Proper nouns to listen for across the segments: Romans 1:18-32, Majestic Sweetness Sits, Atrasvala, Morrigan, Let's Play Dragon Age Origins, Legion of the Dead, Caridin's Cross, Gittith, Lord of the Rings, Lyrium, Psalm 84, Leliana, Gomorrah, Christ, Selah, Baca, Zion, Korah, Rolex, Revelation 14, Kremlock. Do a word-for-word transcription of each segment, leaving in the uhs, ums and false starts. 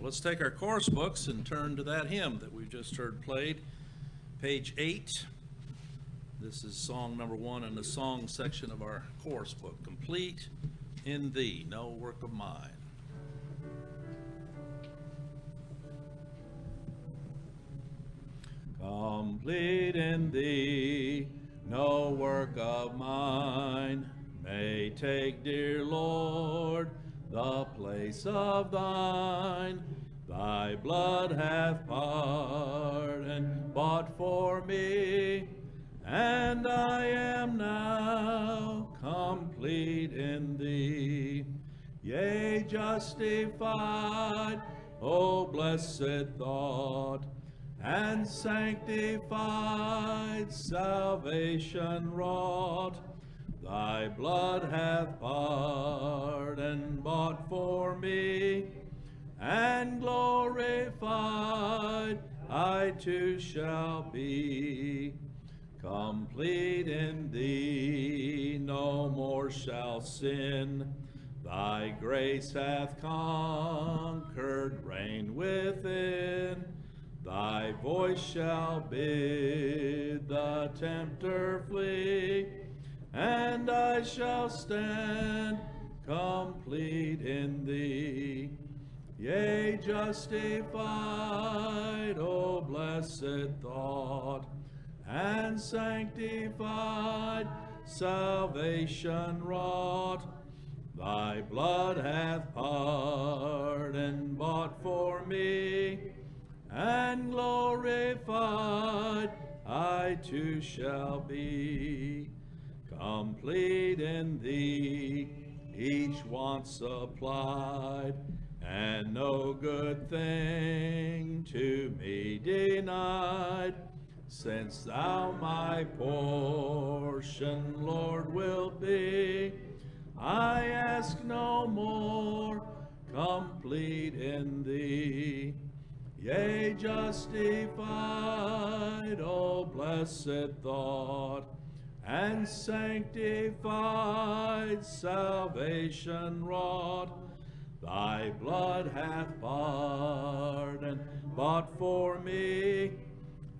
Well, let's take our chorus books and turn to that hymn that we just heard played, page eight. This is song number one in the song section of our chorus book, Complete in Thee, No Work of Mine. Complete in Thee, no work of mine may take, dear Lord, the place of Thine. Thy blood hath pardoned, bought for me, and I am now complete in Thee. Yea, justified, O blessed thought, and sanctified, salvation wrought. Thy blood hath pardoned, bought for me, and glorified I too shall be. Complete in Thee, no more shall sin. Thy grace hath conquered reign within. Thy voice shall bid the tempter flee, and I shall stand complete in Thee. Yea, justified, O blessed thought, and sanctified, salvation wrought. Thy blood hath pardoned, bought for me, and glorified I too shall be. Complete in Thee, each want supplied, and no good thing to me denied, since Thou my portion, Lord, wilt be. I ask no more, complete in Thee. Yea, justified, O blessed thought, and sanctified, salvation wrought. Thy blood hath pardoned, bought for me,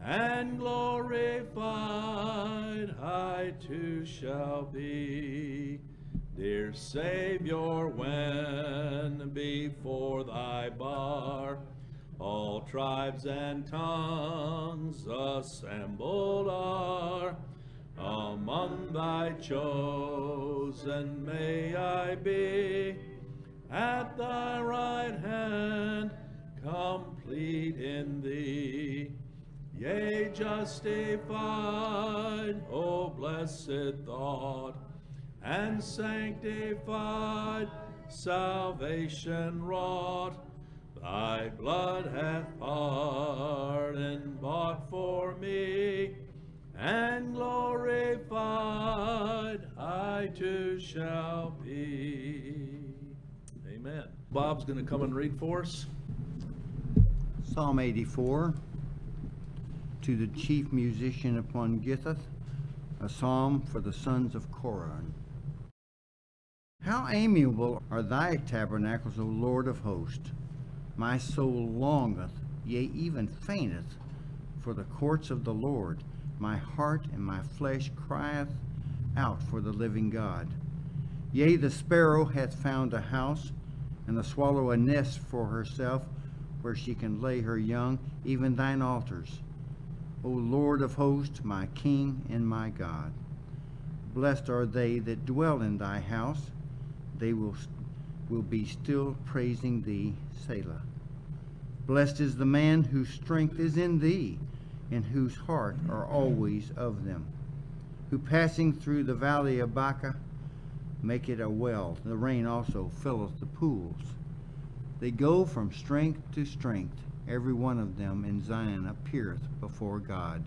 and glorified I too shall be. Dear Savior, when before Thy bar all tribes and tongues assembled are, among Thy chosen may I be, at Thy right hand, complete in Thee. Yea, justified, O blessed thought, and sanctified, salvation wrought. Thy blood hath pardoned, bought for me, and glorified I too shall be. Amen. Bob's going to come and read for us Psalm eighty-four. To the chief musician upon Gittith, a psalm for the sons of Korah. How amiable are Thy tabernacles, O Lord of hosts! My soul longeth, yea, even fainteth, for the courts of the Lord. My heart and my flesh crieth out for the living God. Yea, the sparrow hath found a house, and the swallow a nest for herself, where she can lay her young, even Thine altars, O Lord of hosts, my King and my God. Blessed are they that dwell in Thy house. They will, will be still praising Thee, Selah. Blessed is the man whose strength is in Thee, and whose heart are always of them, who passing through the valley of Baca make it a well. The rain also filleth the pools. They go from strength to strength. Every one of them in Zion appeareth before God.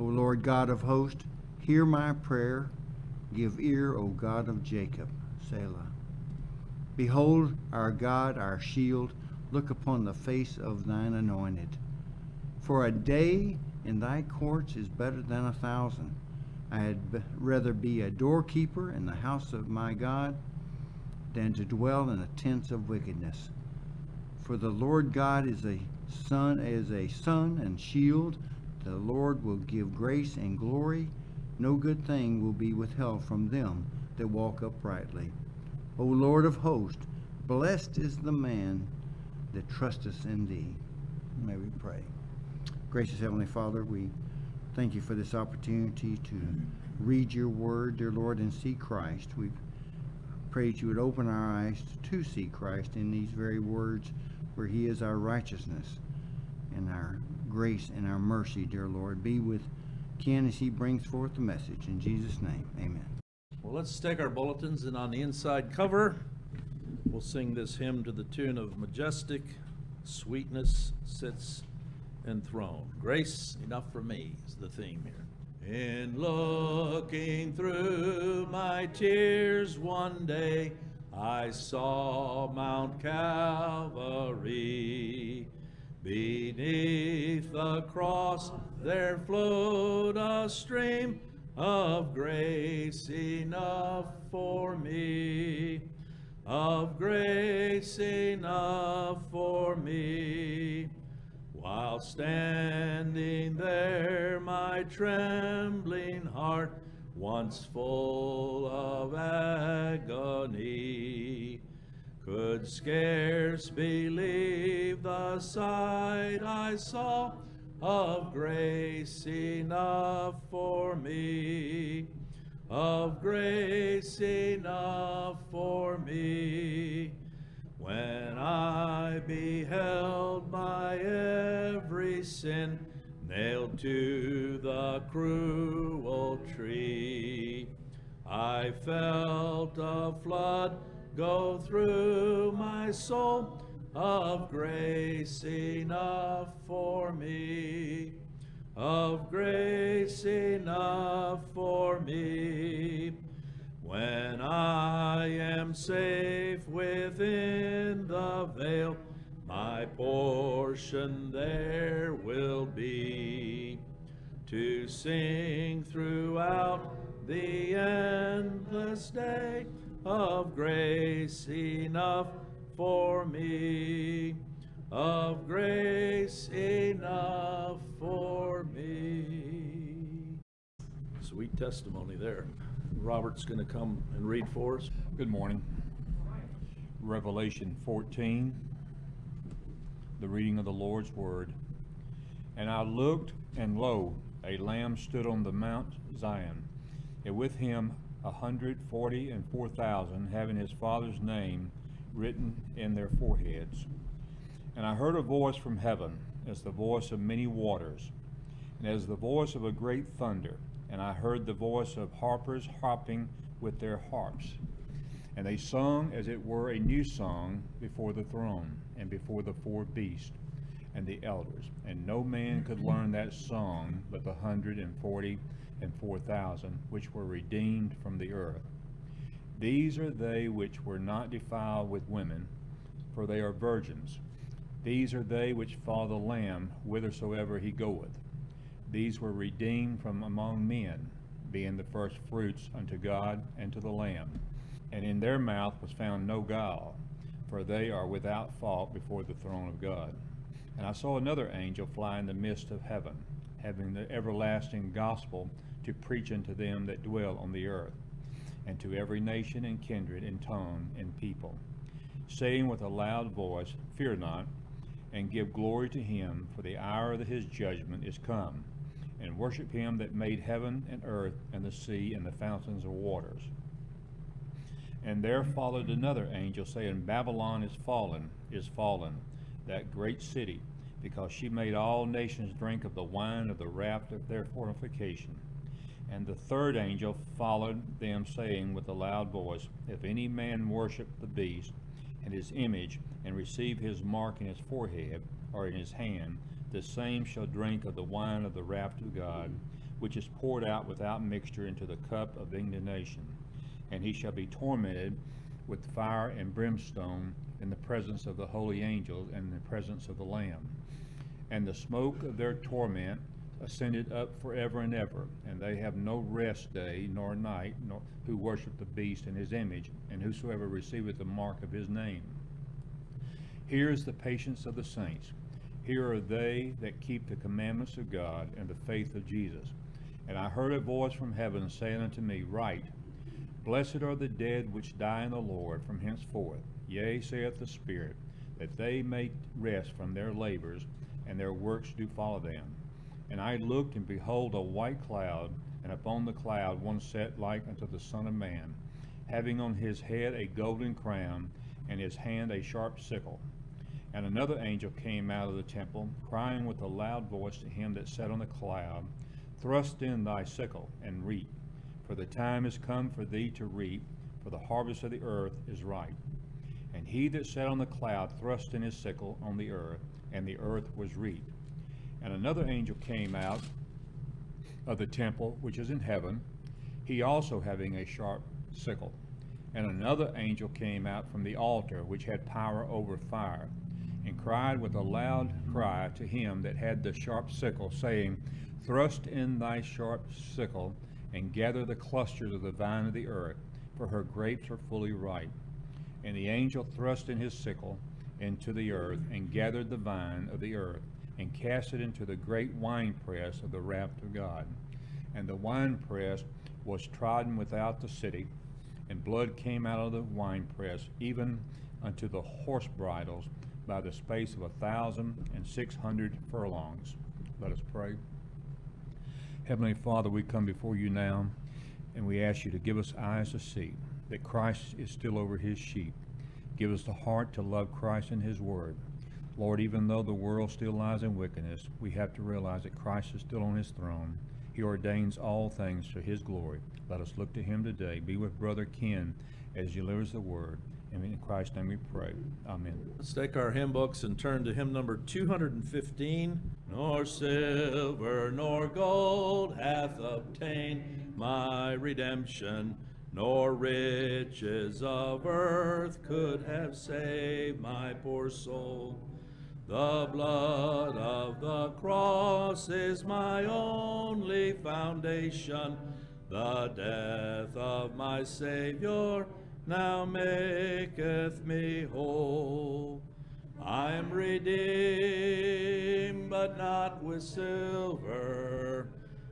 O Lord God of hosts, hear my prayer. Give ear, O God of Jacob, Selah. Behold, our God, our shield, look upon the face of Thine anointed. For a day in Thy courts is better than a thousand. I had rather be a doorkeeper in the house of my God than to dwell in the tents of wickedness. For the Lord God is a sun, is a sun and shield. The Lord will give grace and glory. No good thing will be withheld from them that walk uprightly. O Lord of hosts, blessed is the man that trusteth in thee. May we pray. Gracious Heavenly Father, we thank you for this opportunity to read your word, dear Lord, and see Christ. We pray that you would open our eyes to see Christ in these very words, where he is our righteousness and our grace and our mercy, dear Lord. Be with Ken as he brings forth the message. In Jesus' name, amen. Well, let's take our bulletins, and on the inside cover, we'll sing this hymn to the tune of Majestic Sweetness Sits Enthroned. Grace Enough for Me is the theme here. In looking through my tears one day, I saw Mount Calvary. Beneath the cross there flowed a stream of grace enough for me, of grace enough for me. While standing there, my trembling heart, once full of agony, could scarce believe the sight I saw of grace enough for me, of grace enough for me. When I beheld my every sin nailed to the cruel tree, I felt a flood go through my soul of grace enough for me, of grace enough for me. When I am safe within the veil, my portion there will be to sing throughout the endless day of grace enough for me, of grace enough for me. Sweet testimony there. Robert's going to come and read for us. Good morning. Revelation fourteen, the reading of the Lord's Word. And I looked, and lo, a lamb stood on the Mount Zion, and with him a hundred forty and four thousand, having his father's name written in their foreheads. And I heard a voice from heaven, as the voice of many waters, and as the voice of a great thunder. And I heard the voice of harpers harping with their harps. And they sung, as it were, a new song before the throne, and before the four beasts, and the elders. And no man could learn that song but the hundred and forty and four thousand, which were redeemed from the earth. These are they which were not defiled with women, for they are virgins. These are they which follow the Lamb whithersoever he goeth. These were redeemed from among men, being the first fruits unto God and to the Lamb. And in their mouth was found no guile, for they are without fault before the throne of God. And I saw another angel fly in the midst of heaven, having the everlasting gospel to preach unto them that dwell on the earth, and to every nation and kindred and tongue and people, saying with a loud voice, Fear not, and give glory to him, for the hour of his judgment is come, and worship him that made heaven and earth and the sea and the fountains of waters. And there followed another angel, saying, Babylon is fallen, is fallen, that great city, because she made all nations drink of the wine of the wrath of their fornication. And the third angel followed them, saying with a loud voice, If any man worship the beast and his image, and receive his mark in his forehead or in his hand, the same shall drink of the wine of the wrath of God, which is poured out without mixture into the cup of indignation. And he shall be tormented with fire and brimstone in the presence of the holy angels and in the presence of the Lamb. And the smoke of their torment ascended up forever and ever, and they have no rest day nor night, nor who worship the beast and his image, and whosoever receiveth the mark of his name. Here is the patience of the saints. Here are they that keep the commandments of God and the faith of Jesus. And I heard a voice from heaven saying unto me, Write, Blessed are the dead which die in the Lord from henceforth. Yea, saith the Spirit, that they may rest from their labors, and their works do follow them. And I looked, and behold, a white cloud, and upon the cloud one sat like unto the Son of Man, having on his head a golden crown, and in his hand a sharp sickle. And another angel came out of the temple, crying with a loud voice to him that sat on the cloud, Thrust in thy sickle, and reap. For the time is come for thee to reap, for the harvest of the earth is ripe. And he that sat on the cloud thrust in his sickle on the earth, and the earth was reaped. And another angel came out of the temple which is in heaven, he also having a sharp sickle. And another angel came out from the altar which had power over fire, and cried with a loud cry to him that had the sharp sickle, saying, Thrust in thy sharp sickle, and gather the clusters of the vine of the earth, for her grapes are fully ripe. And the angel thrust in his sickle into the earth, and gathered the vine of the earth, and cast it into the great winepress of the wrath of God. And the winepress was trodden without the city, and blood came out of the winepress, even unto the horse bridles, by the space of a thousand and six hundred furlongs. Let us pray. Heavenly Father, we come before you now, and we ask you to give us eyes to see that Christ is still over his sheep. Give us the heart to love Christ and his word. Lord, even though the world still lies in wickedness, we have to realize that Christ is still on his throne. He ordains all things to his glory. Let us look to him today. Be with Brother Ken as he delivers the word. And in Christ's name we pray. Amen. Let's take our hymn books and turn to hymn number two hundred fifteen. Nor silver nor gold hath obtained my redemption, nor riches of earth could have saved my poor soul. The blood of the cross is my only foundation. The death of my Savior now maketh me whole. I am redeemed, but not with silver.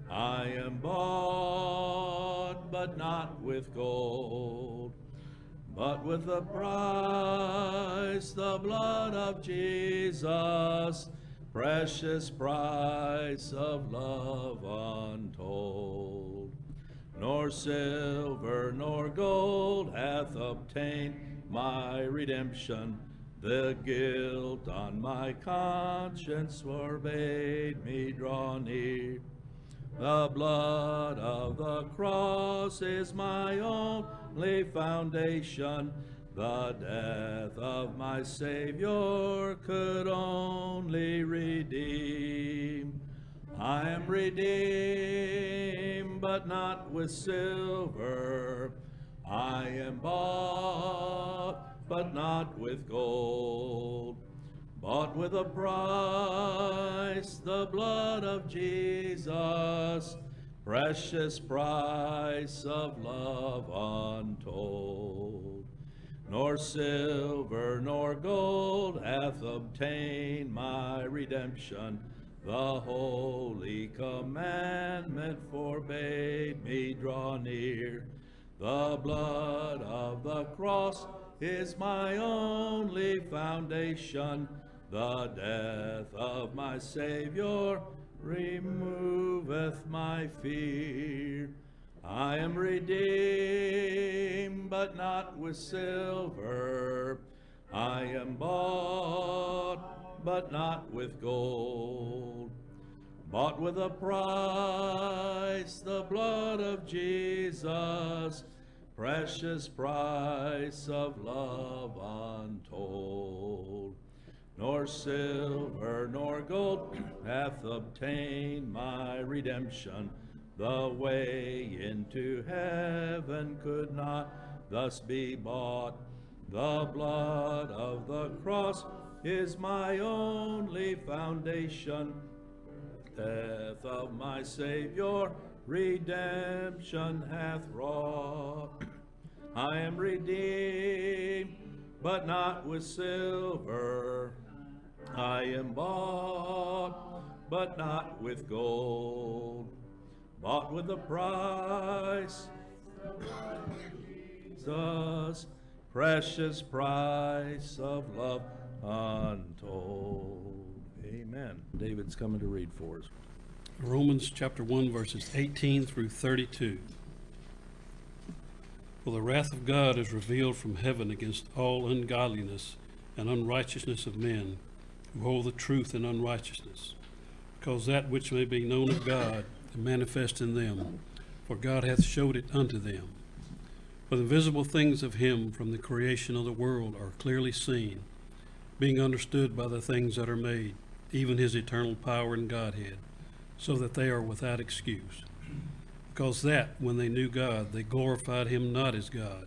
I am bought, but not with gold. But with the price, the blood of Jesus, precious price of love untold. Nor silver nor gold hath obtained my redemption. The guilt on my conscience forbade me draw near. The blood of the cross is my only foundation. The death of my Savior could only redeem. I am redeemed, but not with silver. I am bought, but not with gold. Bought with a price, the blood of Jesus, precious price of love untold. Nor silver nor gold hath obtained my redemption. The holy commandment forbade me draw near. The blood of the cross is my only foundation. The death of my Savior removeth my fear. I am redeemed, but not with silver. I am bought, but not with gold. Bought with a price, the blood of Jesus, precious price of love untold. Nor silver nor gold hath obtained my redemption. The way into heaven could not thus be bought. The blood of the cross is my only foundation. Death of my Savior redemption hath wrought. I am redeemed, but not with silver. I am bought, but not with gold. Bought with a price, Jesus, precious price of love untold. Amen. David's coming to read for us. Romans chapter one, verses eighteen through thirty-two. For the wrath of God is revealed from heaven against all ungodliness and unrighteousness of men who hold the truth in unrighteousness, because that which may be known of God is manifest in them, for God hath showed it unto them. For the visible things of him from the creation of the world are clearly seen, being understood by the things that are made, even his eternal power and Godhead, so that they are without excuse. Because that, when they knew God, they glorified him not as God,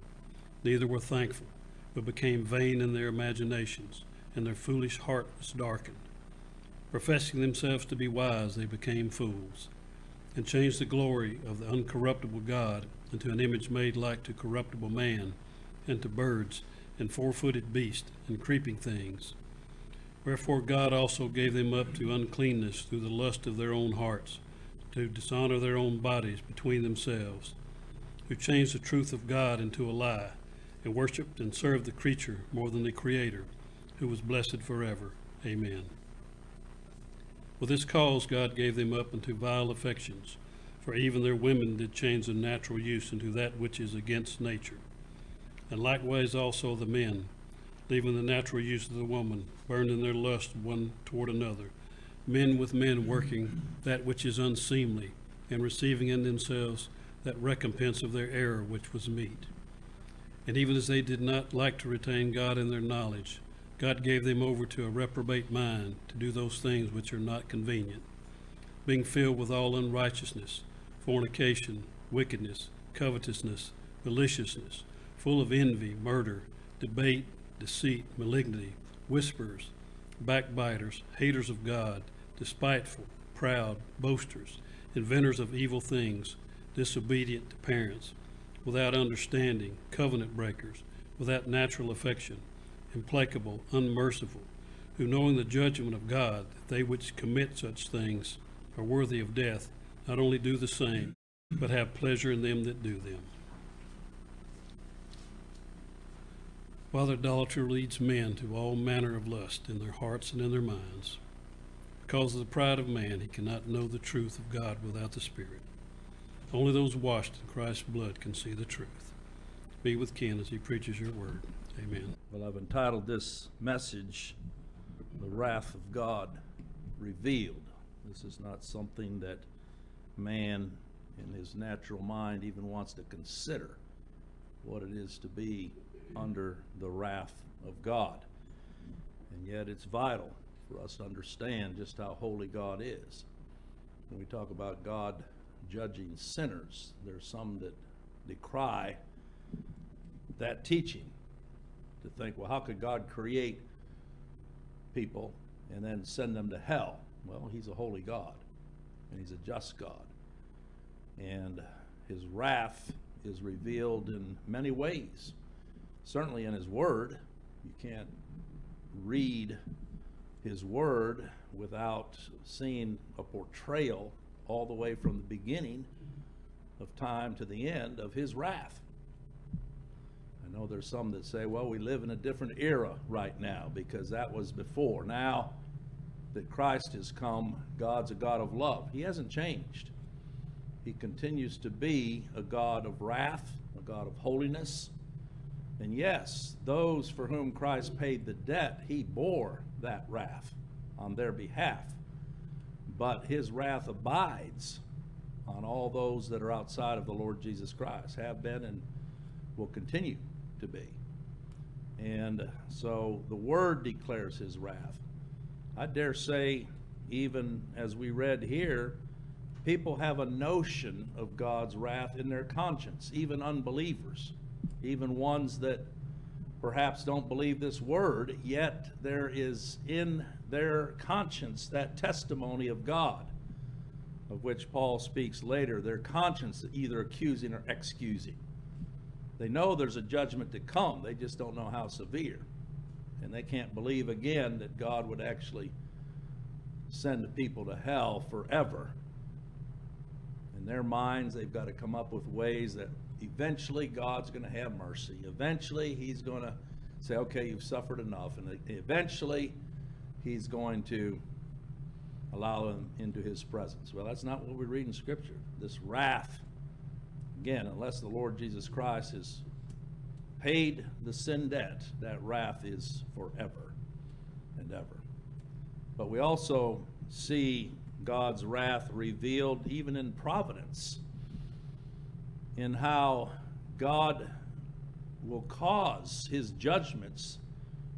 neither were thankful, but became vain in their imaginations, and their foolish heart was darkened. Professing themselves to be wise, they became fools, and changed the glory of the uncorruptible God into an image made like to corruptible man, and to birds, and four-footed beasts, and creeping things. Wherefore God also gave them up to uncleanness through the lust of their own hearts, to dishonor their own bodies between themselves, who changed the truth of God into a lie, and worshipped and served the creature more than the Creator, who was blessed forever. Amen. For this cause God gave them up unto vile affections, for even their women did change the natural use into that which is against nature. And likewise also the men, leaving the natural use of the woman, burned in their lust one toward another, men with men working that which is unseemly, and receiving in themselves that recompense of their error which was meet. And even as they did not like to retain God in their knowledge, God gave them over to a reprobate mind to do those things which are not convenient, being filled with all unrighteousness, fornication, wickedness, covetousness, maliciousness, full of envy, murder, debate, deceit, malignity, whisperers, backbiters, haters of God, despiteful, proud, boasters, inventors of evil things, disobedient to parents, without understanding, covenant breakers, without natural affection, implacable, unmerciful, who, knowing the judgment of God, that they which commit such things are worthy of death, not only do the same, but have pleasure in them that do them. While idolatry leads men to all manner of lust in their hearts and in their minds, because of the pride of man, he cannot know the truth of God without the Spirit. Only those washed in Christ's blood can see the truth. Be with Ken as he preaches your word. Amen. Well, I've entitled this message, The Wrath of God Revealed. This is not something that man in his natural mind even wants to consider, what it is to be under the wrath of God. And yet it's vital for us to understand just how holy God is. When we talk about God judging sinners, there's some that decry that teaching, to think, well, how could God create people and then send them to hell? Well, he's a holy God, and he's a just God, and his wrath is revealed in many ways. Certainly in his word. You can't read his word without seeing a portrayal all the way from the beginning of time to the end of his wrath. I know there's some that say, well, we live in a different era right now because that was before. Now that Christ has come, God's a God of love. He hasn't changed. He continues to be a God of wrath, a God of holiness. And yes, those for whom Christ paid the debt, he bore that wrath on their behalf. But his wrath abides on all those that are outside of the Lord Jesus Christ, have been and will continue to be. And so the word declares his wrath. I dare say, even as we read here, people have a notion of God's wrath in their conscience, even unbelievers, even ones that perhaps don't believe this word, yet there is in their conscience that testimony of God, of which Paul speaks later, their conscience either accusing or excusing. They know there's a judgment to come. They just don't know how severe. And they can't believe again that God would actually send the people to hell forever. In their minds, they've got to come up with ways that eventually God's going to have mercy. Eventually, he's going to say, okay, you've suffered enough. And eventually, he's going to allow them into his presence. Well, that's not what we read in Scripture. This wrath, again, unless the Lord Jesus Christ has paid the sin debt, that wrath is forever and ever. But we also see God's wrath revealed even in providence, in how God will cause his judgments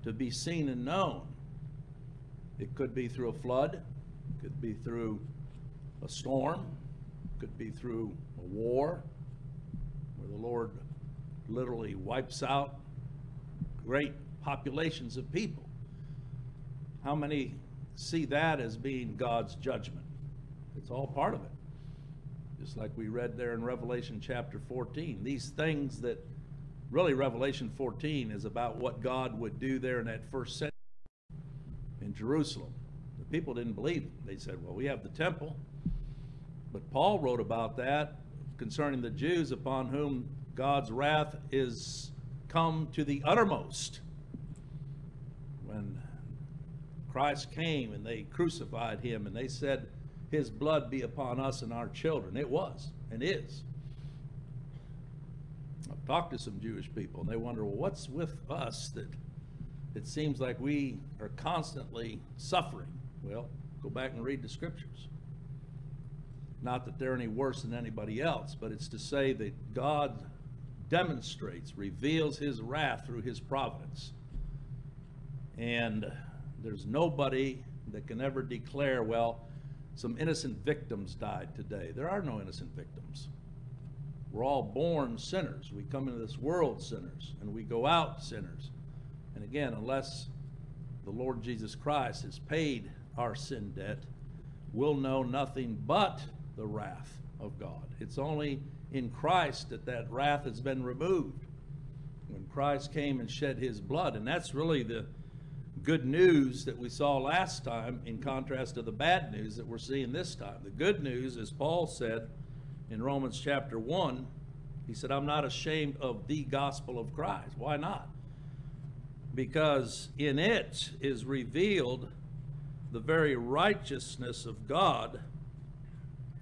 to be seen and known. It could be through a flood, it could be through a storm, it could be through a war, where the Lord literally wipes out great populations of people. How many see that as being God's judgment? It's all part of it. Just like we read there in Revelation chapter fourteen, these things that really Revelation fourteen is about what God would do there in that first century in Jerusalem. The people didn't believe it. They said, well, we have the temple. But Paul wrote about that concerning the Jews upon whom God's wrath is come to the uttermost. When Christ came and they crucified him and they said, his blood be upon us and our children. It was and is. I've talked to some Jewish people and they wonder, well, what's with us that it seems like we are constantly suffering? Well, go back and read the Scriptures. Not that they're any worse than anybody else, but it's to say that God demonstrates, reveals his wrath through his providence. And there's nobody that can ever declare, well, some innocent victims died today. There are no innocent victims. We're all born sinners. We come into this world sinners, and we go out sinners. And again, unless the Lord Jesus Christ has paid our sin debt, we'll know nothing but the wrath of God. It's only in Christ that that wrath has been removed. When Christ came and shed his blood, and that's really the good news that we saw last time in contrast to the bad news that we're seeing this time. The good news, as Paul said in Romans chapter one, he said, I'm not ashamed of the gospel of Christ. Why not? Because in it is revealed the very righteousness of God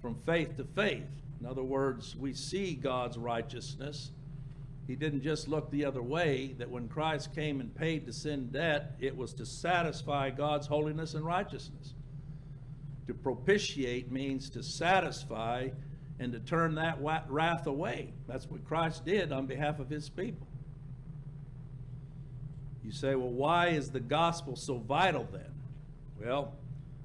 from faith to faith. In other words, we see God's righteousness. He didn't just look the other way, that when Christ came and paid the sin debt, it was to satisfy God's holiness and righteousness. To propitiate means to satisfy and to turn that wrath away. That's what Christ did on behalf of his people. You say, well, why is the gospel so vital then? Well,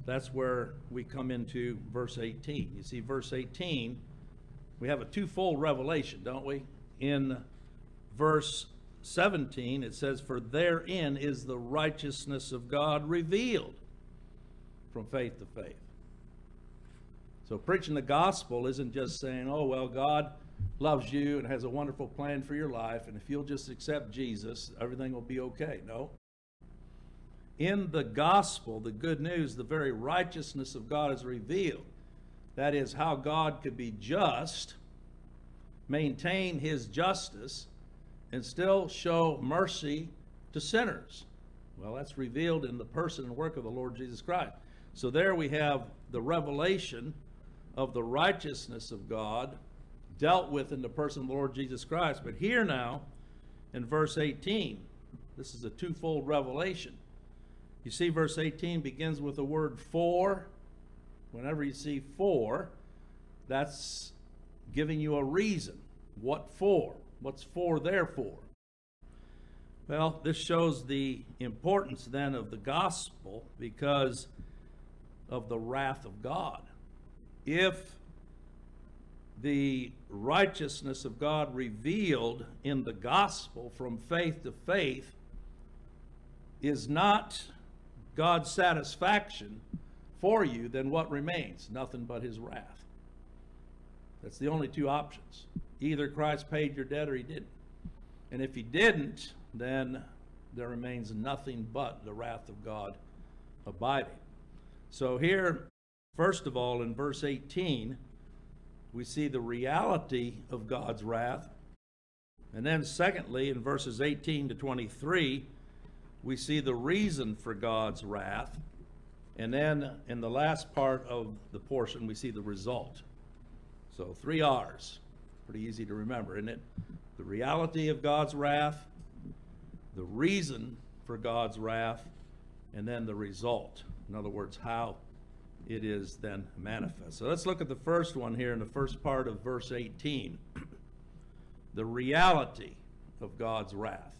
that's where we come into verse eighteen. You see, verse eighteen, we have a twofold revelation, don't we? In verse seventeen, it says, for therein is the righteousness of God revealed from faith to faith. So preaching the gospel isn't just saying, oh, well, God loves you and has a wonderful plan for your life, and if you'll just accept Jesus, everything will be okay. No. In the gospel, the good news, the very righteousness of God is revealed. That is how God could be just, maintain his justice, and still show mercy to sinners. Well, that's revealed in the person and work of the Lord Jesus Christ. So there we have the revelation of the righteousness of God dealt with in the person of the Lord Jesus Christ. But here now, in verse eighteen, this is a twofold revelation. You see, verse eighteen begins with the word for. Whenever you see for, that's giving you a reason. What for? What's for therefore? Well, this shows the importance then of the gospel because of the wrath of God. If the righteousness of God revealed in the gospel from faith to faith is not God's satisfaction for you, then what remains? Nothing but his wrath. That's the only two options. Either Christ paid your debt or he didn't. And if he didn't, then there remains nothing but the wrath of God abiding. So here, first of all, in verse eighteen, we see the reality of God's wrath. And then secondly, in verses eighteen to twenty-three, we see the reason for God's wrath. And then in the last part of the portion, we see the result. So three R's, pretty easy to remember, isn't it? The reality of God's wrath, the reason for God's wrath, and then the result. In other words, how it is then manifest. So let's look at the first one here in the first part of verse eighteen. The reality of God's wrath.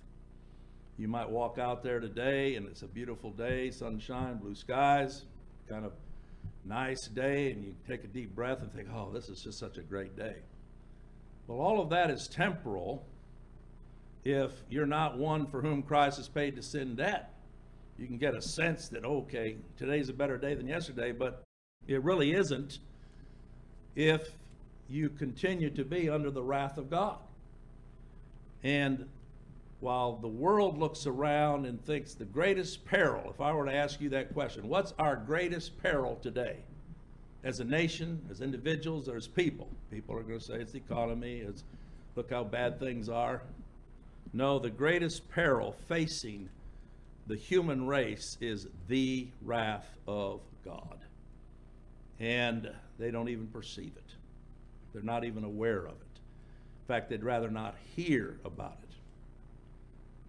You might walk out there today and it's a beautiful day, sunshine, blue skies, kind of nice day, and you take a deep breath and think, oh, this is just such a great day. Well, all of that is temporal if you're not one for whom Christ has paid the sin debt. You can get a sense that, okay, today's a better day than yesterday, but it really isn't if you continue to be under the wrath of God. And while the world looks around and thinks the greatest peril, if I were to ask you that question, what's our greatest peril today? As a nation, as individuals, there's people. People are going to say it's the economy, it's look how bad things are. No, the greatest peril facing the human race is the wrath of God. And they don't even perceive it. They're not even aware of it. In fact, they'd rather not hear about it.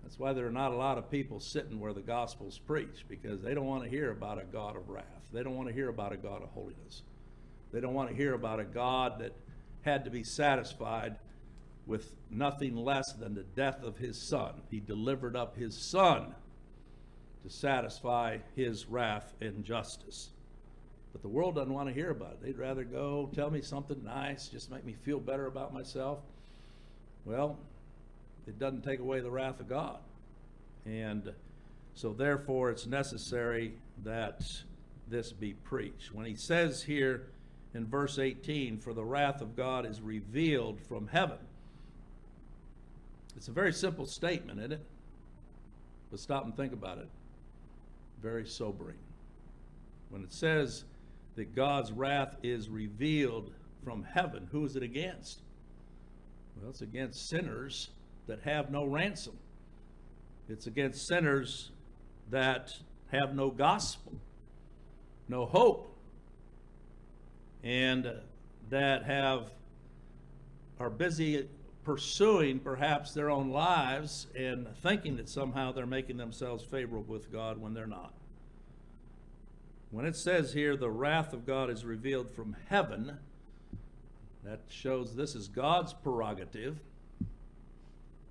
That's why there are not a lot of people sitting where the gospel's preached, because they don't want to hear about a God of wrath. They don't want to hear about a God of holiness. They don't want to hear about a God that had to be satisfied with nothing less than the death of his son. He delivered up his son to satisfy his wrath and justice. But the world doesn't want to hear about it. They'd rather go, tell me something nice, just make me feel better about myself. Well, it doesn't take away the wrath of God. And so therefore it's necessary that this be preached. When he says here in verse eighteen, for the wrath of God is revealed from heaven. It's a very simple statement, isn't it? But stop and think about it. Very sobering. When it says that God's wrath is revealed from heaven, who is it against? Well, it's against sinners that have no ransom. It's against sinners that have no gospel, no hope, and that have are busy pursuing perhaps their own lives and thinking that somehow they're making themselves favorable with God when they're not. When it says here, the wrath of God is revealed from heaven, that shows this is God's prerogative.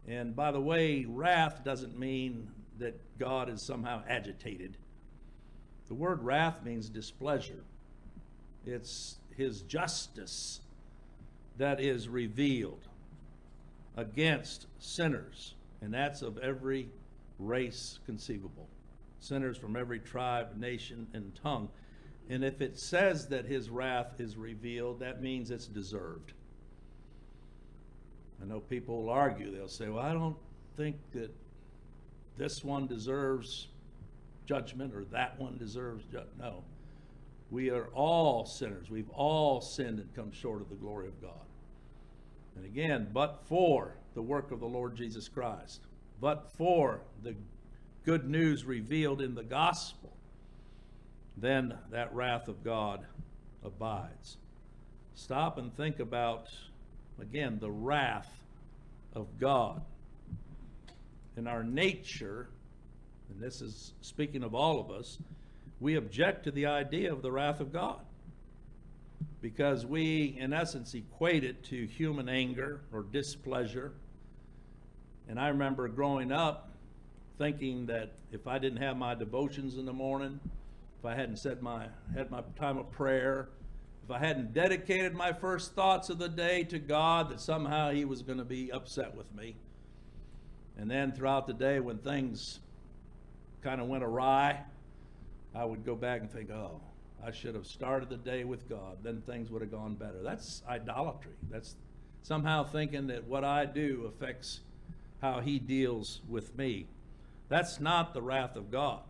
And by the way, wrath doesn't mean that God is somehow agitated. The word wrath means displeasure. It's his justice that is revealed against sinners, and that's of every race conceivable. Sinners from every tribe, nation, and tongue. And if it says that his wrath is revealed, that means it's deserved. I know people will argue. They'll say, well, I don't think that this one deserves judgment or that one deserves judgment. No. We are all sinners. We've all sinned and come short of the glory of God. And again, but for the work of the Lord Jesus Christ, but for the good news revealed in the gospel, then that wrath of God abides. Stop and think about, again, the wrath of God. In our nature, and this is speaking of all of us, we object to the idea of the wrath of God because we, in essence, equate it to human anger or displeasure. And I remember growing up, thinking that if I didn't have my devotions in the morning, if I hadn't said my, had my time of prayer, if I hadn't dedicated my first thoughts of the day to God, that somehow he was going to be upset with me. And then throughout the day when things kind of went awry, I would go back and think, oh, I should have started the day with God. Then things would have gone better. That's idolatry. That's somehow thinking that what I do affects how he deals with me. That's not the wrath of God.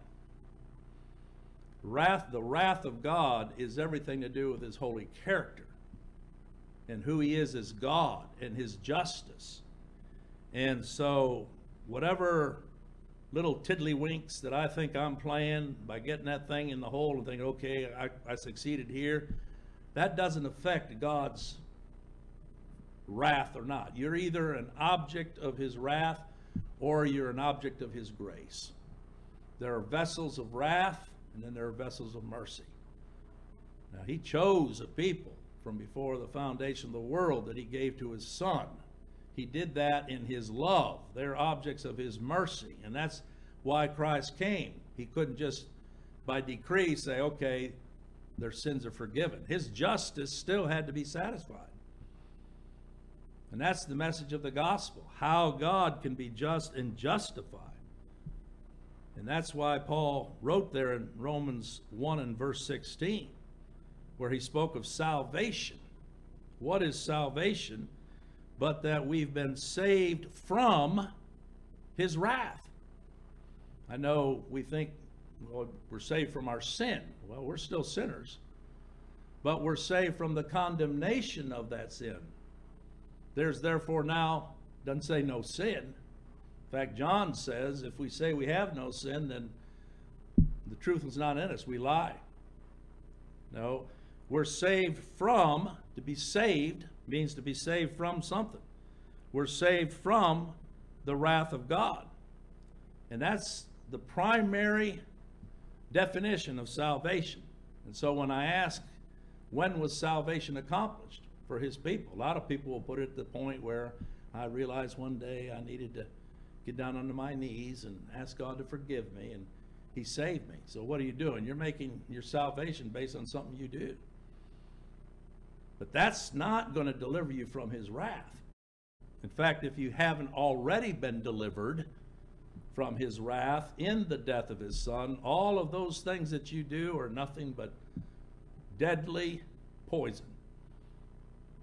Wrath, the wrath of God is everything to do with his holy character and who he is as God and his justice. And so whatever little tiddlywinks that I think I'm playing by getting that thing in the hole and thinking, okay, I, I succeeded here, that doesn't affect God's wrath or not. You're either an object of his wrath or you're an object of his grace. There are vessels of wrath and then there are vessels of mercy. Now, he chose a people from before the foundation of the world that he gave to his son. He did that in his love. They're objects of his mercy. And that's why Christ came. He couldn't just by decree say, okay, their sins are forgiven. His justice still had to be satisfied. And that's the message of the gospel, how God can be just and justified. And that's why Paul wrote there in Romans one and verse sixteen, where he spoke of salvation. What is salvation? But that we've been saved from his wrath. I know we think, well, we're saved from our sin. Well, we're still sinners, but we're saved from the condemnation of that sin. There's therefore now, doesn't say no sin. In fact, John says, if we say we have no sin, then the truth is not in us, we lie. No, we're saved from, to be saved means to be saved from something. We're saved from the wrath of God. And that's the primary definition of salvation. And so when I ask, when was salvation accomplished for his people? A lot of people will put it at the point where I realized one day I needed to get down onto my knees and ask God to forgive me, and he saved me. So what are you doing? You're making your salvation based on something you do. But that's not going to deliver you from his wrath. In fact, if you haven't already been delivered from his wrath in the death of his son, all of those things that you do are nothing but deadly poison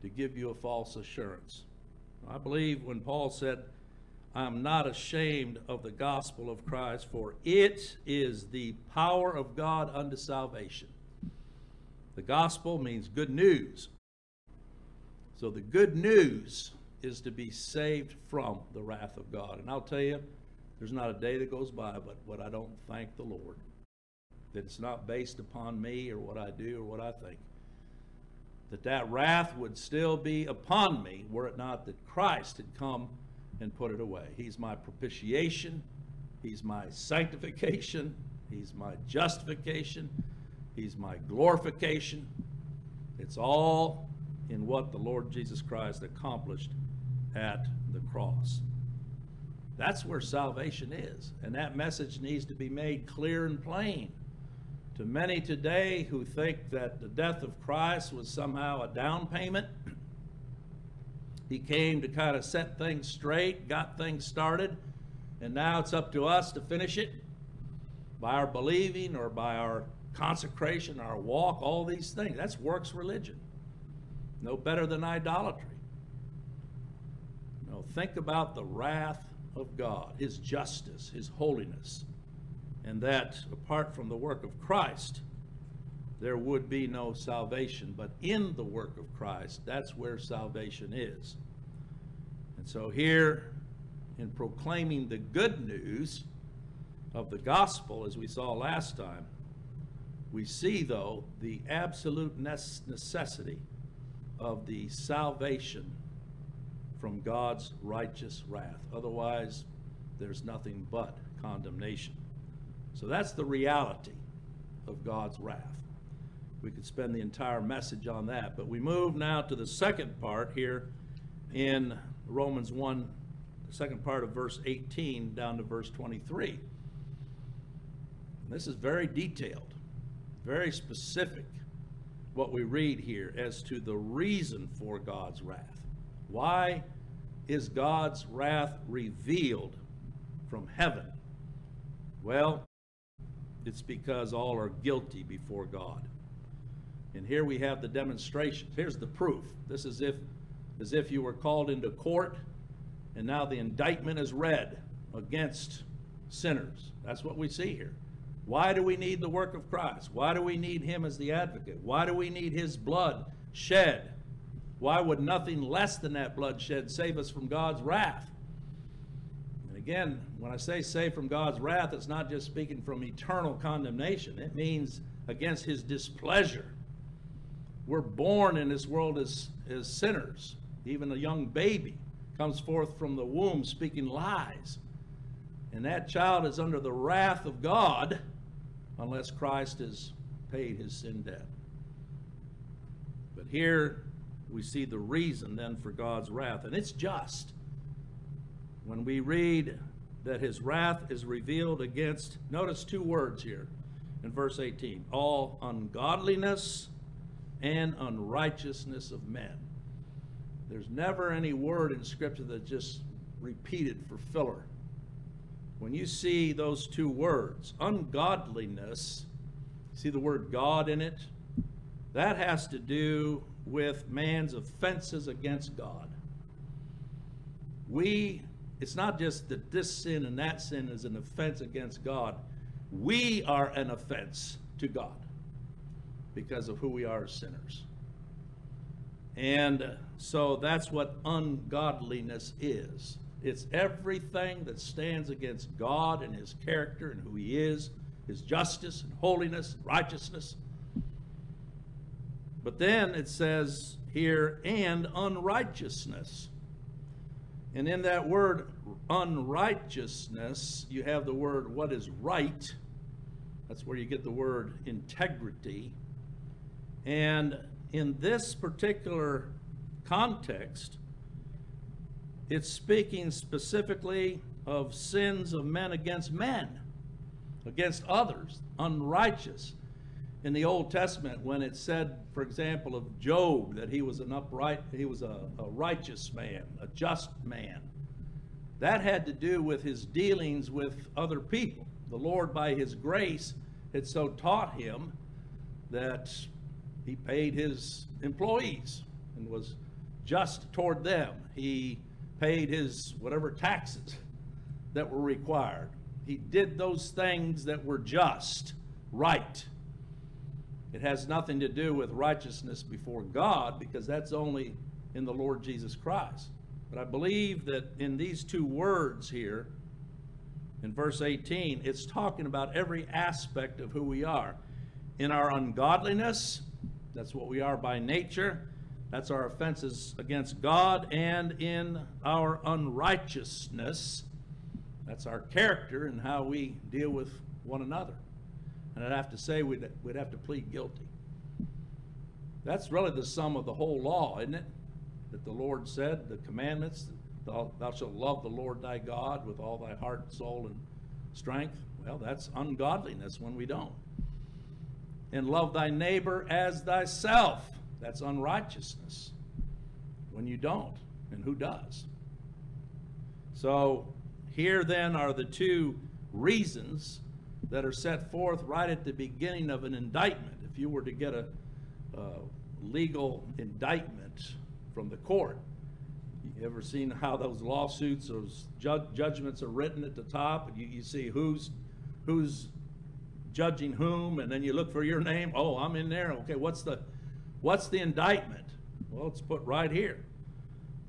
to give you a false assurance. I believe when Paul said, I'm not ashamed of the gospel of Christ, for it is the power of God unto salvation. The gospel means good news. So the good news is to be saved from the wrath of God. And I'll tell you, there's not a day that goes by but what I don't thank the Lord, that it's not based upon me or what I do or what I think, that that wrath would still be upon me were it not that Christ had come and put it away. He's my propitiation. He's my sanctification. He's my justification. He's my glorification. It's all in what the Lord Jesus Christ accomplished at the cross. That's where salvation is. And that message needs to be made clear and plain to many today who think that the death of Christ was somehow a down payment. He came to kind of set things straight, got things started, and now it's up to us to finish it by our believing or by our consecration, our walk, all these things. That's works religion. No better than idolatry. No, think about the wrath of God, his justice, his holiness, and that apart from the work of Christ, there would be no salvation. But in the work of Christ, that's where salvation is. And so here, in proclaiming the good news of the gospel, as we saw last time, we see, though, the absolute necessity of the salvation from God's righteous wrath. Otherwise, there's nothing but condemnation. So that's the reality of God's wrath. We could spend the entire message on that, but we move now to the second part here in Romans one, the second part of verse eighteen down to verse twenty-three. And this is very detailed. Very specific what we read here as to the reason for God's wrath. Why is God's wrath revealed from heaven? Well, it's because all are guilty before God. And here we have the demonstration. Here's the proof. This is if, as if you were called into court And now the indictment is read against sinners. That's what we see here. Why do we need the work of Christ? Why do we need him as the advocate? Why do we need his blood shed? Why would nothing less than that blood shed save us from God's wrath? And again, when I say save from God's wrath, it's not just speaking from eternal condemnation. It means against his displeasure. We're born in this world as, as sinners. Even a young baby comes forth from the womb speaking lies. And that child is under the wrath of God unless Christ has paid his sin debt. But here we see the reason then for God's wrath, and it's just. When we read that his wrath is revealed against, notice two words here in verse eighteen, all ungodliness and unrighteousness of men. There's never any word in Scripture that's just repeated for filler. When you see those two words, ungodliness, see the word God in it? That has to do with man's offenses against God. We, it's not just that this sin and that sin is an offense against God. We are an offense to God because of who we are as sinners. And so that's what ungodliness is. It's everything that stands against God and his character and who he is, his justice and holiness and righteousness. But then it says here, and unrighteousness. And in that word unrighteousness, you have the word what is right. That's where you get the word integrity. And in this particular context, it's speaking specifically of sins of men against men, against others, unrighteous. In the Old Testament, when it said, for example, of Job that he was an upright, he was a, a righteous man, a just man, that had to do with his dealings with other people. The Lord, by his grace, had so taught him that he paid his employees and was just toward them. He paid his whatever taxes that were required. He did those things that were just, right. It has nothing to do with righteousness before God, because that's only in the Lord Jesus Christ. But I believe that in these two words here, in verse eighteen, it's talking about every aspect of who we are. In our ungodliness, that's what we are by nature. That's our offenses against God. And in our unrighteousness, that's our character and how we deal with one another. And I'd have to say we'd, we'd have to plead guilty. That's really the sum of the whole law, isn't it? That the Lord said, the commandments, thou, thou shalt love the Lord thy God with all thy heart, soul, and strength. Well, that's ungodliness when we don't. And love thy neighbor as thyself. That's unrighteousness when you don't, and who does? So here then are the two reasons that are set forth right at the beginning of an indictment. If you were to get a uh, legal indictment from the court, you ever seen how those lawsuits, those ju judgments are written at the top, and you, you see who's, who's judging whom, and then you look for your name. Oh, I'm in there. Okay, what's the, what's the indictment? Well, it's put right here,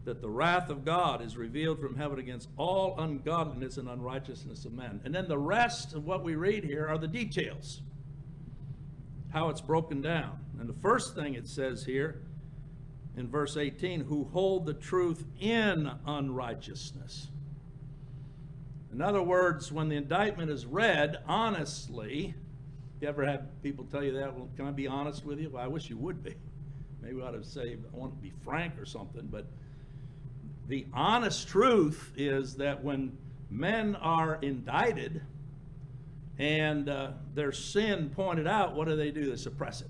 that the wrath of God is revealed from heaven against all ungodliness and unrighteousness of men. And then the rest of what we read here are the details, how it's broken down. And the first thing it says here in verse eighteen, who hold the truth in unrighteousness. In other words, when the indictment is read honestly, you ever have people tell you that? Well, can I be honest with you? Well, I wish you would be. Maybe we ought to say, I want to be frank or something, but the honest truth is that when men are indicted and uh, their sin pointed out, what do they do? They suppress it,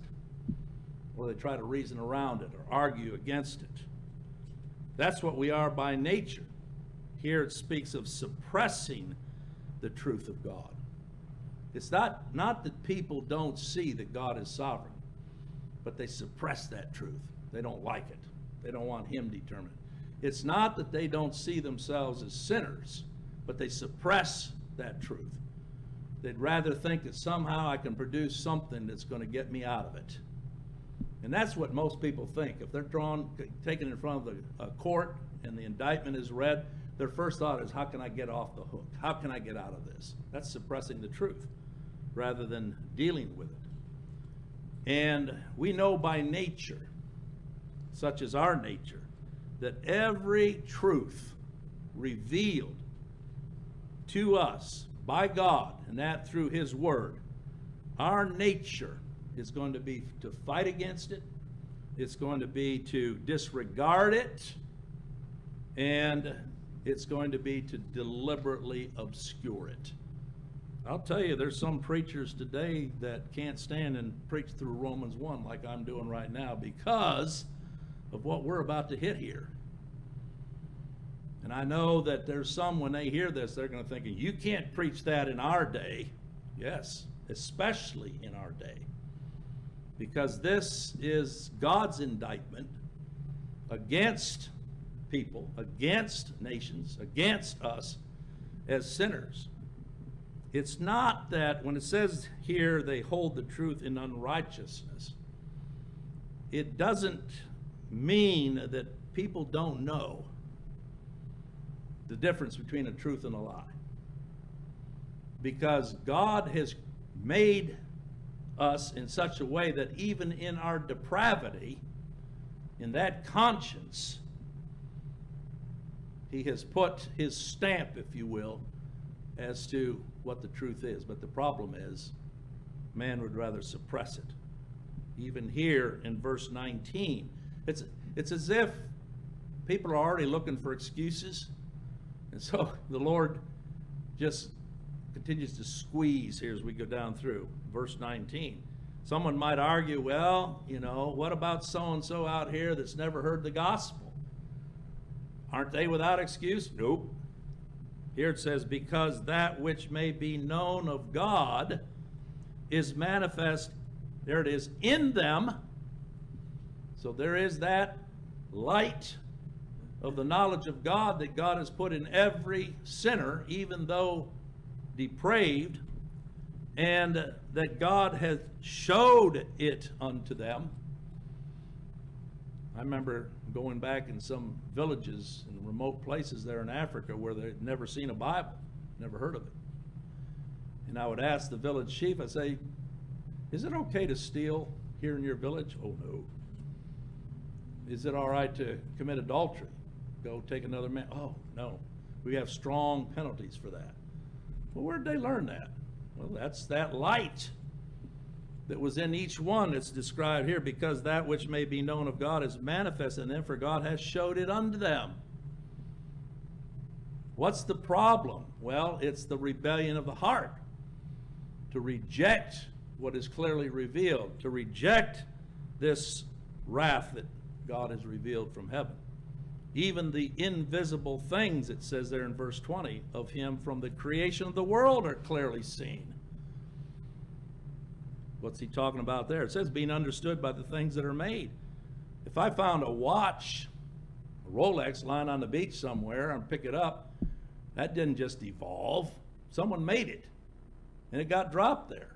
or they try to reason around it or argue against it. That's what we are by nature. Here it speaks of suppressing the truth of God. It's not, not that people don't see that God is sovereign, but they suppress that truth. They don't like it. They don't want him determined. It's not that they don't see themselves as sinners, but they suppress that truth. They'd rather think that somehow I can produce something that's going to get me out of it. And that's what most people think. If they're drawn, taken in front of the uh, court and the indictment is read, their first thought is, how can I get off the hook? How can I get out of this? That's suppressing the truth rather than dealing with it. And we know by nature, such as our nature, that every truth revealed to us by God, and that through His Word, our nature is going to be to fight against it. It's going to be to disregard it. And it's going to be to deliberately obscure it. I'll tell you, there's some preachers today that can't stand and preach through Romans one like I'm doing right now because of what we're about to hit here. And I know that there's some, when they hear this, they're going to think, you can't preach that in our day. Yes, especially in our day. Because this is God's indictment against people, against nations, against us as sinners. It's not that when it says here they hold the truth in unrighteousness, it doesn't mean that people don't know the difference between a truth and a lie. Because God has made us in such a way that even in our depravity, in that conscience, He has put His stamp, if you will, as to what the truth is. But the problem is, man would rather suppress it. Even here in verse nineteen, it's, it's as if people are already looking for excuses. And so the Lord just continues to squeeze here as we go down through verse nineteen. Someone might argue, well, you know, what about so-and-so out here that's never heard the gospel? Aren't they without excuse? Nope. Here it says, because that which may be known of God is manifest, there it is, in them. So there is that light of the knowledge of God that God has put in every sinner, even though depraved, and that God hath showed it unto them. I remember going back in some villages in remote places there in Africa where they'd never seen a Bible, never heard of it. And I would ask the village chief, I'd say, is it okay to steal here in your village? Oh, no. Is it all right to commit adultery? Go take another man? Oh, no. We have strong penalties for that. Well, where did they learn that? Well, that's that light that was in each one that's described here, because that which may be known of God is manifest in them, for God has showed it unto them. What's the problem? Well, it's the rebellion of the heart, to reject what is clearly revealed, to reject this wrath that God has revealed from heaven. Even the invisible things, it says there in verse twenty, of Him from the creation of the world are clearly seen. What's He talking about there? It says being understood by the things that are made. If I found a watch, a Rolex, lying on the beach somewhere and pick it up, that didn't just evolve. Someone made it, and it got dropped there.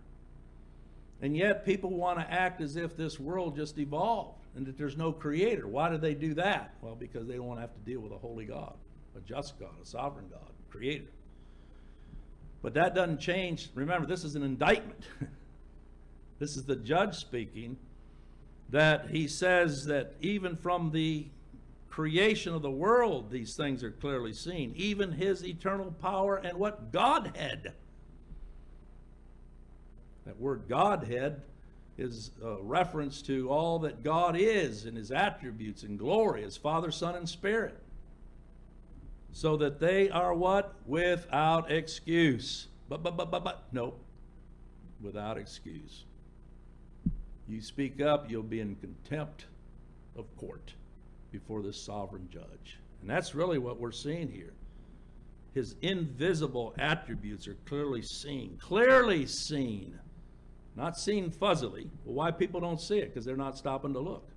And yet people want to act as if this world just evolved and that there's no creator. Why do they do that? Well, because they don't want to have to deal with a holy God, a just God, a sovereign God, a creator. But that doesn't change. Remember, this is an indictment. This is the judge speaking, that He says that even from the creation of the world, these things are clearly seen, even His eternal power and what Godhead. That word Godhead is a reference to all that God is in His attributes and glory, His Father, Son, and Spirit. So that they are what? Without excuse. But, but, but, but, but, nope. Without excuse. You speak up, you'll be in contempt of court before this sovereign judge. And that's really what we're seeing here. His invisible attributes are clearly seen. Clearly seen. Not seen fuzzily. Well, why people don't see it? Because they're not stopping to look.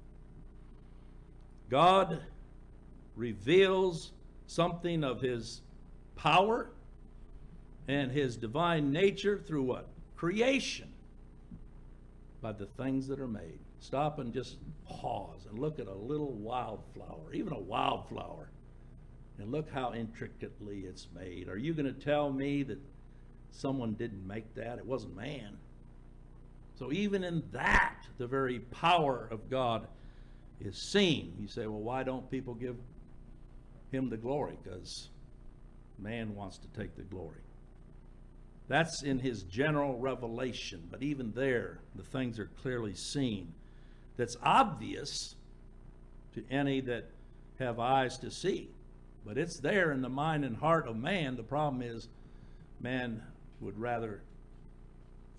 God reveals something of his power and his divine nature through what? Creation, by the things that are made. Stop and just pause and look at a little wildflower, even a wildflower, and look how intricately it's made. Are you going to tell me that someone didn't make that? It wasn't man. So even in that, the very power of God is seen. You say, well, why don't people give him the glory? Because man wants to take the glory. That's in his general revelation, but even there, the things are clearly seen. That's obvious to any that have eyes to see, but it's there in the mind and heart of man. The problem is man would rather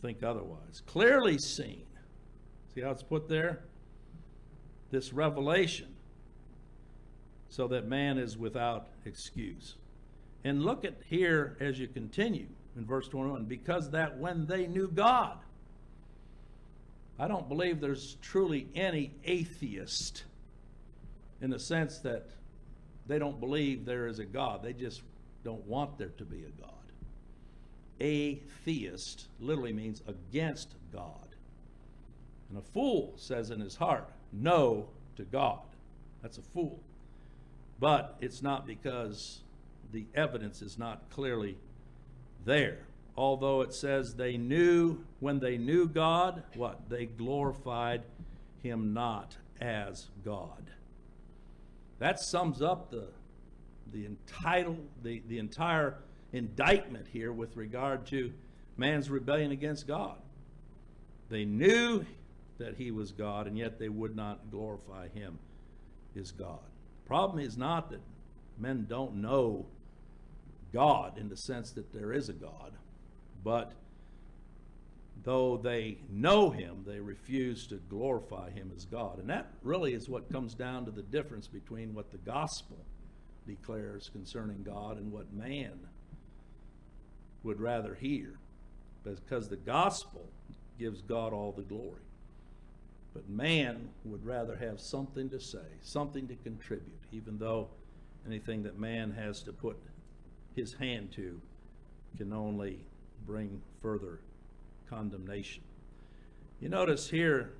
think otherwise. Clearly seen. See how it's put there? This revelation, so that man is without excuse. And look at here as you continue in verse twenty-one, because that when they knew God. I don't believe there's truly any atheist in the sense that they don't believe there is a God. They just don't want there to be a God. Atheist literally means against God. And a fool says in his heart, no to God. That's a fool. But it's not because the evidence is not clearly there. Although it says they knew, when they knew God, what? They glorified him not as God. That sums up the the entitled the, the entire indictment here with regard to man's rebellion against God. They knew that he was God, and yet they would not glorify him as God. The problem is not that men don't know God in the sense that there is a God, but though they know him, they refuse to glorify him as God. And that really is what comes down to the difference between what the gospel declares concerning God and what man would rather hear, because the gospel gives God all the glory. But man would rather have something to say, something to contribute, even though anything that man has to put his hand to can only bring further condemnation. You notice here,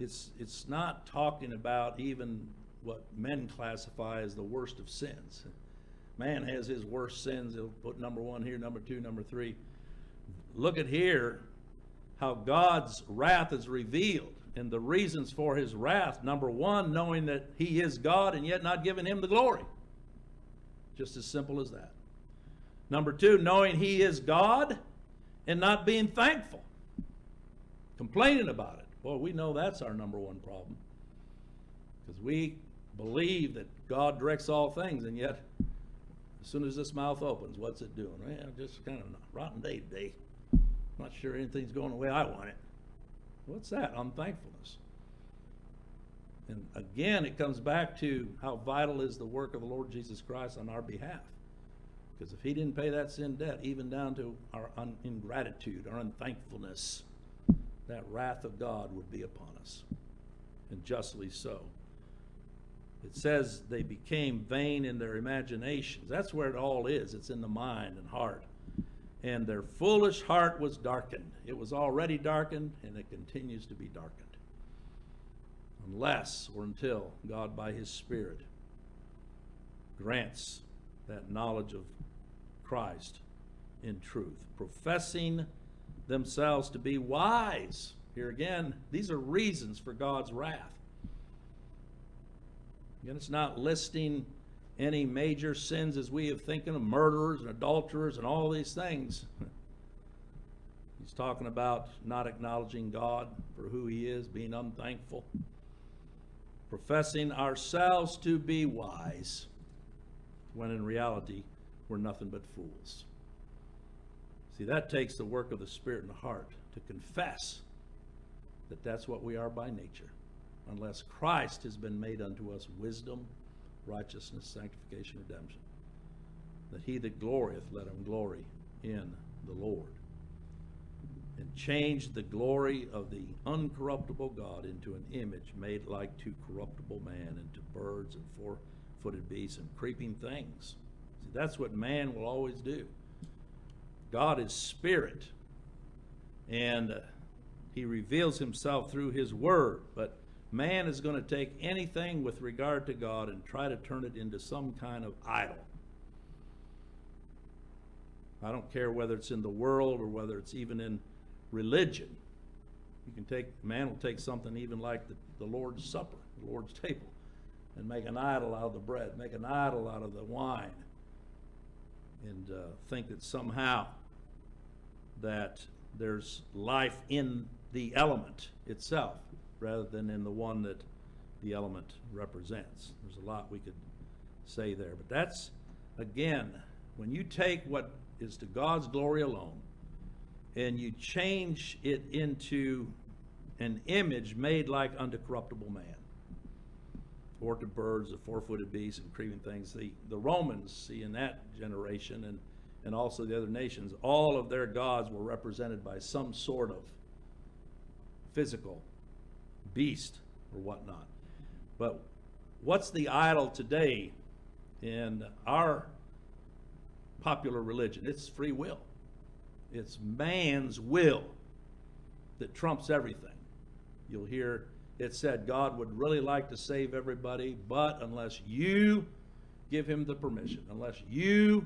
it's, it's not talking about even what men classify as the worst of sins. Man has his worst sins. He'll put number one here, number two, number three. Look at here how God's wrath is revealed and the reasons for his wrath. Number one, knowing that he is God and yet not giving him the glory. Just as simple as that. Number two, knowing he is God and not being thankful. Complaining about it. Boy, we know that's our number one problem. Because we believe that God directs all things, and yet as soon as this mouth opens, what's it doing? Well, just kind of a rotten day today. Not sure anything's going the way I want it. What's that? Unthankfulness. And again, it comes back to how vital is the work of the Lord Jesus Christ on our behalf. Because if he didn't pay that sin debt, even down to our ingratitude, our unthankfulness, that wrath of God would be upon us, and justly so. It says they became vain in their imaginations. That's where it all is. It's in the mind and heart. And their foolish heart was darkened. It was already darkened, and it continues to be darkened. Unless or until God by his Spirit grants that knowledge of Christ in truth. Professing themselves to be wise. Here again, these are reasons for God's wrath. Again, it's not listing any major sins as we have thinking of murderers and adulterers and all these things. He's talking about not acknowledging God for who he is, being unthankful. Professing ourselves to be wise, when in reality, we're nothing but fools. See, that takes the work of the Spirit and the heart to confess that that's what we are by nature. Unless Christ has been made unto us wisdom, righteousness, sanctification, redemption. That he that glorieth, let him glory in the Lord. And change the glory of the uncorruptible God into an image made like to corruptible man, and to birds and four footed beasts and creeping things. See, that's what man will always do. God is spirit, and uh, he reveals himself through his word, but man is going to take anything with regard to God and try to turn it into some kind of idol. I don't care whether it's in the world or whether it's even in religion. You can take, man will take something even like the, the Lord's Supper, the Lord's table, and make an idol out of the bread, make an idol out of the wine, and uh, think that somehow that there's life in the element itself rather than in the one that the element represents. There's a lot we could say there, but that's, again, when you take what is to God's glory alone and you change it into an image made like unto corruptible man, or to birds, the four-footed beasts, and creeping things. The, the Romans, see, in that generation, and, and also the other nations, all of their gods were represented by some sort of physical beast or whatnot. But what's the idol today in our popular religion? It's free will. It's man's will that trumps everything. You'll hear it said, God would really like to save everybody, but unless you give him the permission, unless you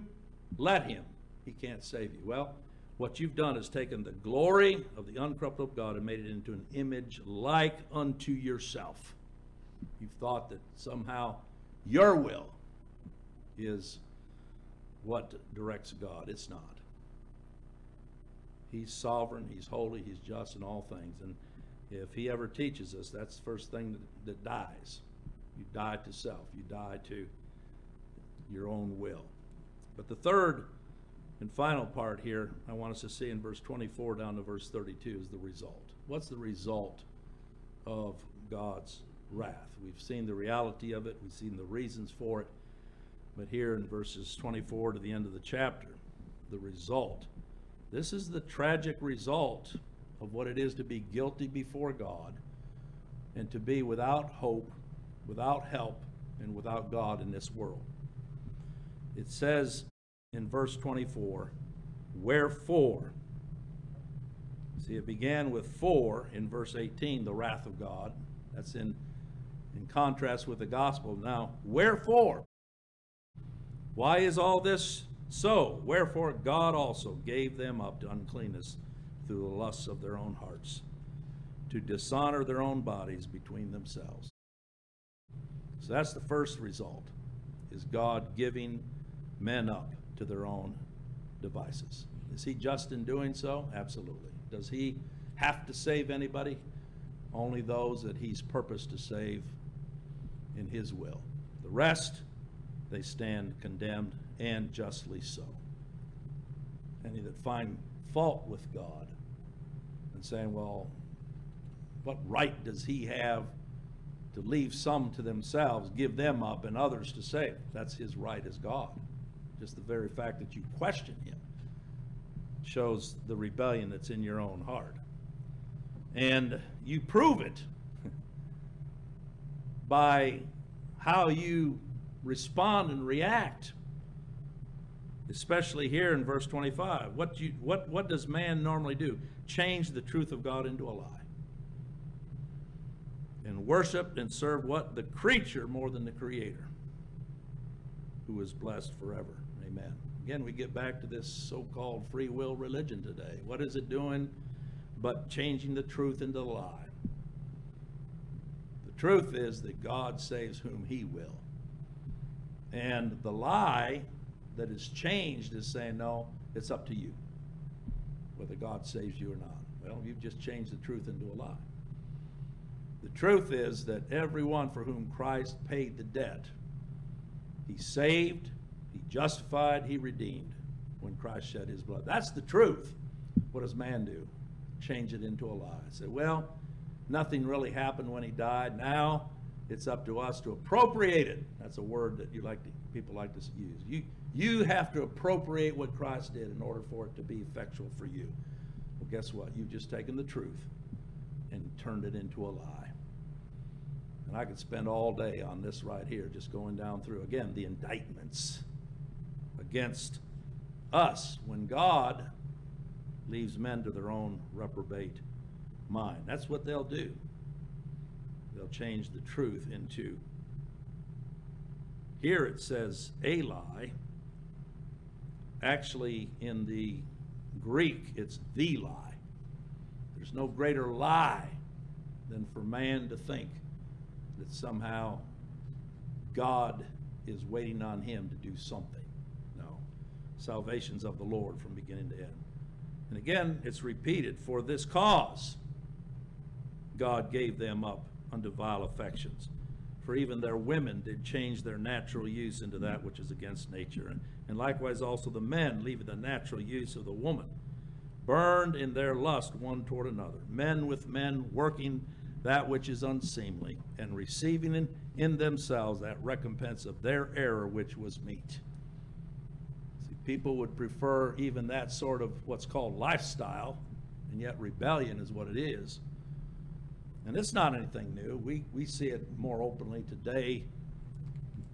let him, he can't save you. Well, what you've done is taken the glory of the uncorruptible God and made it into an image like unto yourself. You've thought that somehow your will is what directs God. It's not. He's sovereign, he's holy, he's just in all things. And if he ever teaches us, that's the first thing that, that dies. You die to self. You die to your own will. But the third and final part here, I want us to see in verse twenty-four down to verse thirty-two, is the result. What's the result of God's wrath? We've seen the reality of it. We've seen the reasons for it. But here in verses twenty-four to the end of the chapter, the result. This is the tragic result of what it is to be guilty before God and to be without hope, without help, and without God in this world. It says in verse twenty-four, wherefore. See, it began with for in verse eighteen, the wrath of God. That's in, in contrast with the gospel. Now, wherefore? Why is all this so? Wherefore God also gave them up to uncleanness through the lusts of their own hearts, to dishonor their own bodies between themselves. So that's the first result, is God giving men up to their own devices. Is he just in doing so? Absolutely. Does he have to save anybody? Only those that he's purposed to save in his will. The rest, they stand condemned, and justly so. Any that find fault with God and saying, well, what right does he have to leave some to themselves, give them up, and others to save? That's his right as God. Just the very fact that you question him shows the rebellion that's in your own heart. And you prove it by how you respond and react. Especially here in verse twenty-five, what, you, what, what does man normally do? Change the truth of God into a lie. And worship and serve what? The creature more than the creator, who is blessed forever. Amen. Again, we get back to this so-called free will religion today. What is it doing but changing the truth into a lie? The truth is that God saves whom he will. And the lie that is changed is saying, no, it's up to you whether God saves you or not. Well, you've just changed the truth into a lie. The truth is that everyone for whom Christ paid the debt, he saved, he justified, he redeemed when Christ shed his blood. That's the truth. What does man do? Change it into a lie. Say, well, nothing really happened when he died. Now it's up to us to appropriate it. That's a word that you like to, people like to use. You, you have to appropriate what Christ did in order for it to be effectual for you. Well, guess what? You've just taken the truth and turned it into a lie. And I could spend all day on this right here, just going down through, again, the indictments against us when God leaves men to their own reprobate mind. That's what they'll do. They'll change the truth into, here it says a lie. Actually, in the Greek, it's the lie. There's no greater lie than for man to think that somehow God is waiting on him to do something. No. Salvation's of the Lord from beginning to end. And again, it's repeated, for this cause God gave them up unto vile affections. For even their women did change their natural use into that which is against nature. And, and likewise also the men, leaving the natural use of the woman, burned in their lust one toward another, men with men, working that which is unseemly, and receiving in, in themselves that recompense of their error which was meet. People would prefer even that sort of what's called lifestyle, and yet rebellion is what it is. And it's not anything new. We, we see it more openly today,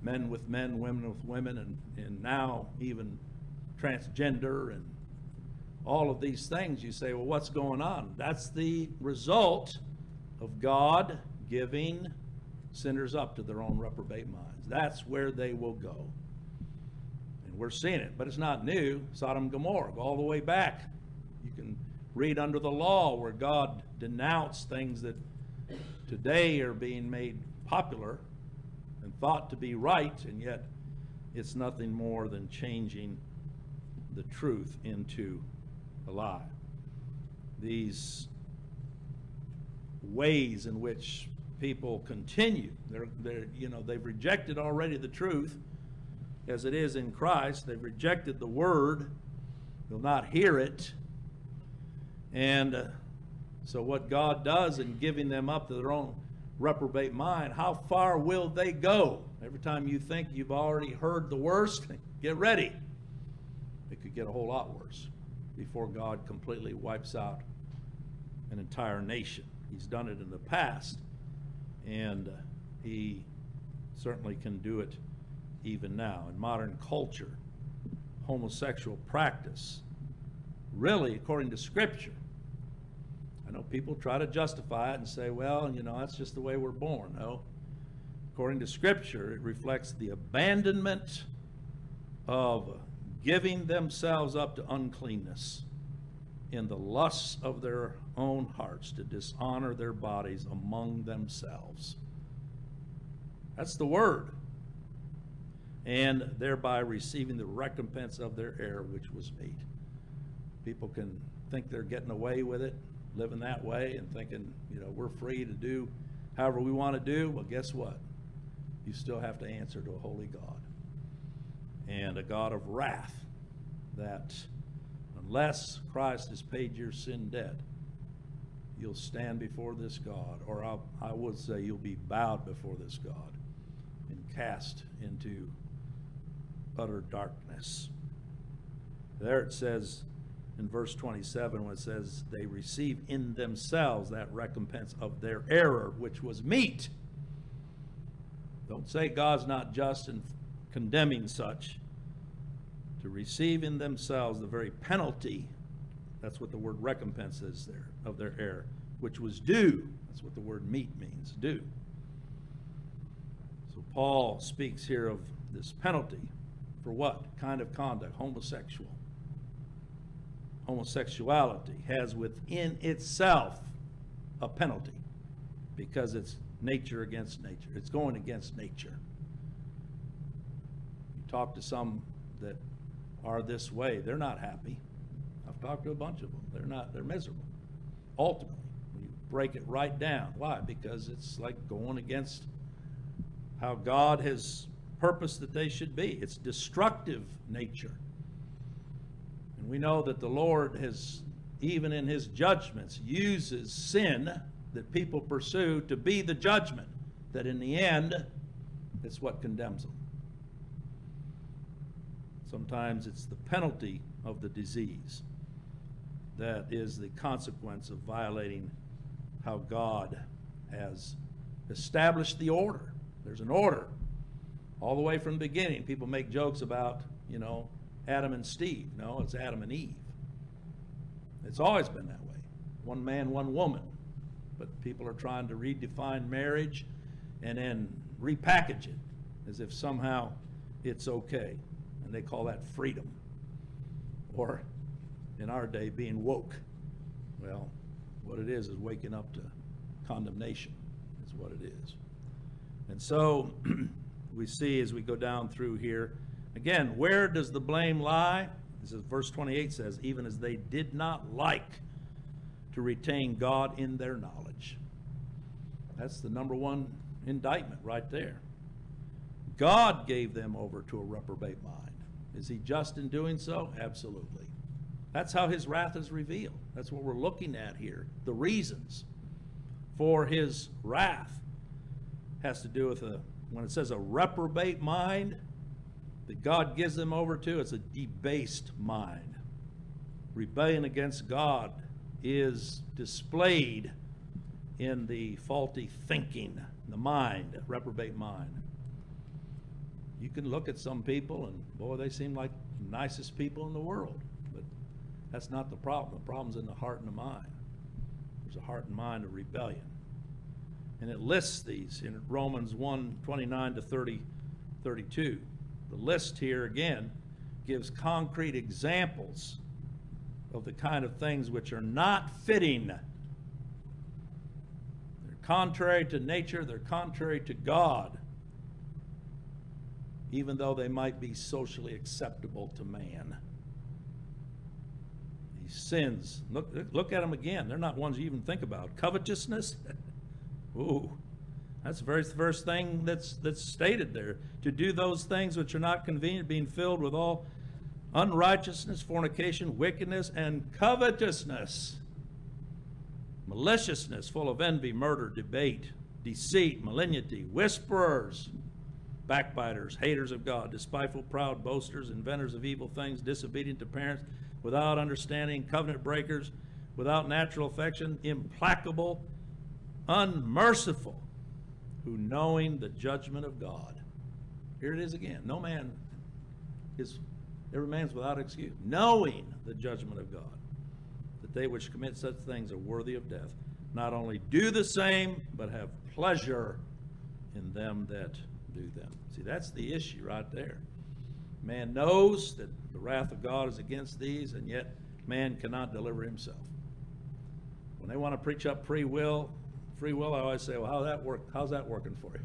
men with men, women with women, and, and now even transgender and all of these things. You say, well, what's going on? That's the result of God giving sinners up to their own reprobate minds. That's where they will go. We're seeing it, but it's not new. Sodom and Gomorrah, all the way back. You can read under the law where God denounced things that today are being made popular and thought to be right, and yet it's nothing more than changing the truth into a lie. These ways in which people continue, they're, they're, you know, they've rejected already the truth, as it is in Christ. They've rejected the word, they'll not hear it. And uh, so what God does in giving them up to their own reprobate mind, how far will they go? Every time you think you've already heard the worst, get ready. It could get a whole lot worse before God completely wipes out an entire nation. He's done it in the past, and uh, he certainly can do it even now. In modern culture, homosexual practice, really, according to Scripture, I know people try to justify it and say, well, you know, that's just the way we're born. No. According to Scripture, it reflects the abandonment of giving themselves up to uncleanness in the lusts of their own hearts to dishonor their bodies among themselves. That's the word. And thereby receiving the recompense of their error, which was meet. People can think they're getting away with it, living that way, and thinking, you know, we're free to do however we want to do. Well, guess what? You still have to answer to a holy God, and a God of wrath, that unless Christ has paid your sin debt, you'll stand before this God, or I'll, I would say you'll be bowed before this God and cast into utter darkness. There it says in verse twenty-seven, when it says they receive in themselves that recompense of their error, which was meet. Don't say God's not just in condemning such. To receive in themselves the very penalty, that's what the word recompense is there, of their error, which was due. That's what the word meet means, due. So Paul speaks here of this penalty. For what kind of conduct? Homosexual. Homosexuality has within itself a penalty because it's nature against nature. It's going against nature. You talk to some that are this way, they're not happy. I've talked to a bunch of them. They're not, they're miserable. Ultimately, when you break it right down. Why? Because it's like going against how God has purpose that they should be. It's destructive nature. And we know that the Lord has, even in his judgments, uses sin that people pursue to be the judgment, that in the end, it's what condemns them. Sometimes it's the penalty of the disease that is the consequence of violating how God has established the order. There's an order all the way from the beginning. People make jokes about, you know, Adam and Steve. No, it's Adam and Eve. It's always been that way. One man, one woman. But people are trying to redefine marriage and then repackage it as if somehow it's okay. And they call that freedom. Or in our day, being woke. Well, what it is is waking up to condemnation is what it is. And so we see as we go down through here, again, where does the blame lie? This is verse twenty-eight says, even as they did not like to retain God in their knowledge. That's the number one indictment right there. God gave them over to a reprobate mind. Is he just in doing so? Absolutely. That's how his wrath is revealed. That's what we're looking at here. The reasons for his wrath has to do with, a, when it says a reprobate mind that God gives them over to, it's a debased mind. Rebellion against God is displayed in the faulty thinking, the mind, reprobate mind. You can look at some people and, boy, they seem like the nicest people in the world. But that's not the problem. The problem's in the heart and the mind. There's a heart and mind of rebellion. And it lists these in Romans one, twenty-nine to thirty, thirty-two. The list here, again, gives concrete examples of the kind of things which are not fitting. They're contrary to nature. They're contrary to God, even though they might be socially acceptable to man. These sins, look, look at them again. They're not ones you even think about. Covetousness, ooh, that's the very first thing that's, that's stated there. To do those things which are not convenient, being filled with all unrighteousness, fornication, wickedness, and covetousness. Maliciousness, full of envy, murder, debate, deceit, malignity, whisperers, backbiters, haters of God, despiteful, proud, boasters, inventors of evil things, disobedient to parents, without understanding, covenant breakers, without natural affection, implacable, unmerciful, who knowing the judgment of God. Here it is again. No man is, every man's without excuse. Knowing the judgment of God, that they which commit such things are worthy of death, not only do the same, but have pleasure in them that do them. See, that's the issue right there. Man knows that the wrath of God is against these, and yet man cannot deliver himself. When they want to preach up free will, free will, I always say, well, how that work, how's that working for you?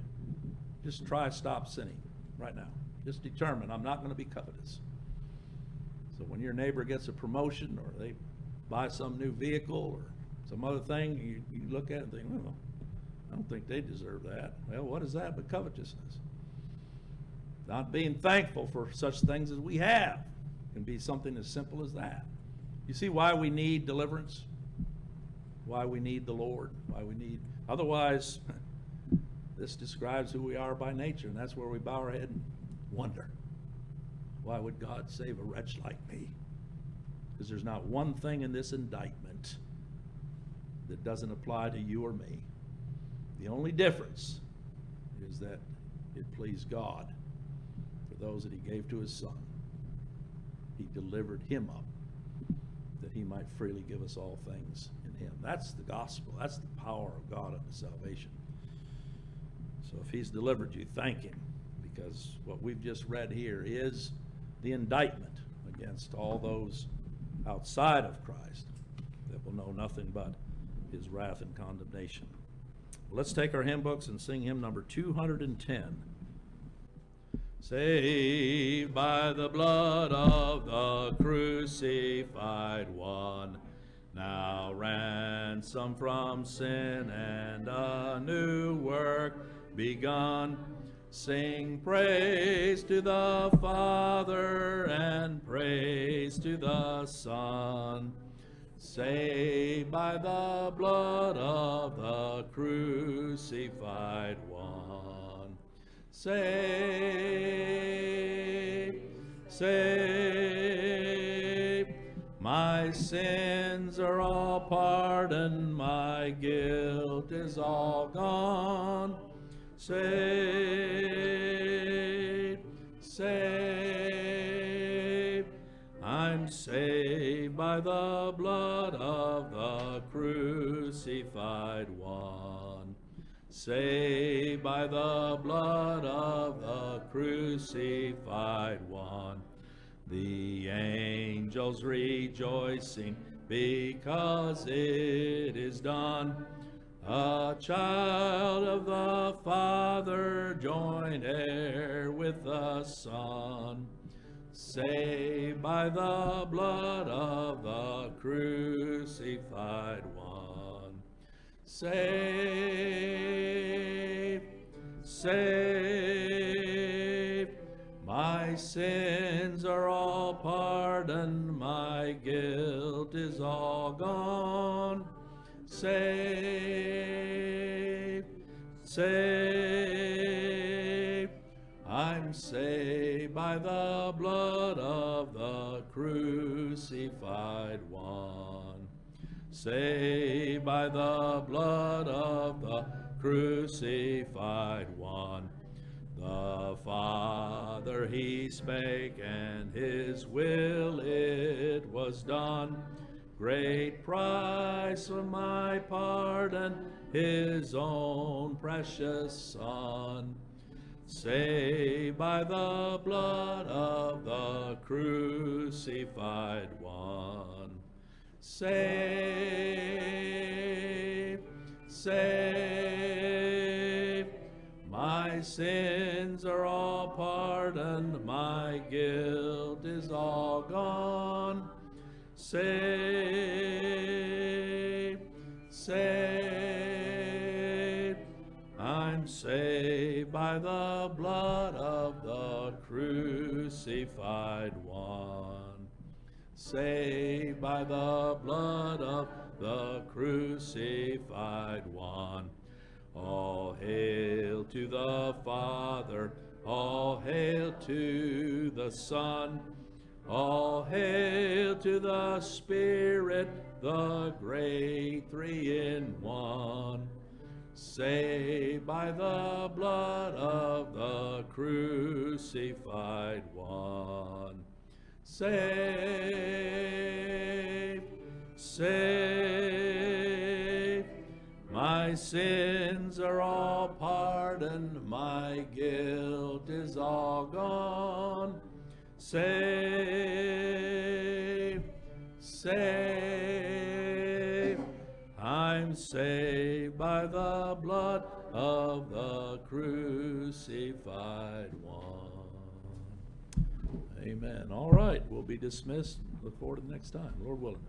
Just try to stop sinning right now. Just determine, I'm not going to be covetous. So when your neighbor gets a promotion or they buy some new vehicle or some other thing, you, you look at it and think, well, I don't think they deserve that. Well, what is that but covetousness? Not being thankful for such things as we have can be something as simple as that. You see why we need deliverance? Why we need the Lord? Why we need... Otherwise, this describes who we are by nature, and that's where we bow our head and wonder. Why would God save a wretch like me? Because there's not one thing in this indictment that doesn't apply to you or me. The only difference is that it pleased God for those that he gave to his son. He delivered him up that he might freely give us all things in him. That's the gospel. That's the power of God unto salvation. So if he's delivered you, thank him, because what we've just read here is the indictment against all those outside of Christ that will know nothing but his wrath and condemnation. Well, let's take our hymn books and sing hymn number two hundred ten. Saved by the blood of the crucified one, now ransomed from sin and a new work begun. Sing praise to the Father and praise to the Son. Saved by the blood of the crucified one. Saved, saved, my sins are all pardoned, my guilt is all gone. saved, saved. I'm saved by the blood of the crucified one. Saved by the blood of the crucified one. The angels rejoicing because it is done. A child of the Father, joint heir with the Son, saved by the blood of the crucified one. Saved, saved, my sins are all pardoned, my guilt is all gone. Saved, saved, I'm saved by the blood of the crucified one. Saved by the blood of the crucified one. The Father, he spake, and his will it was done. Great price for my pardon, his own precious Son, saved by the blood of the crucified one. Saved, saved, my sins are all pardoned, my guilt is all gone. Saved, saved, I'm saved by the blood of the crucified one. Saved by the blood of the crucified one. All hail to the Father, all hail to the Son, all hail to the Spirit, the great three in one. Saved by the blood of the crucified one. Saved, saved, my sins are all pardoned, my guilt is all gone. Saved, saved, I'm saved by the blood of the crucified one. Amen. All right, we'll be dismissed. Look forward to the next time, Lord willing.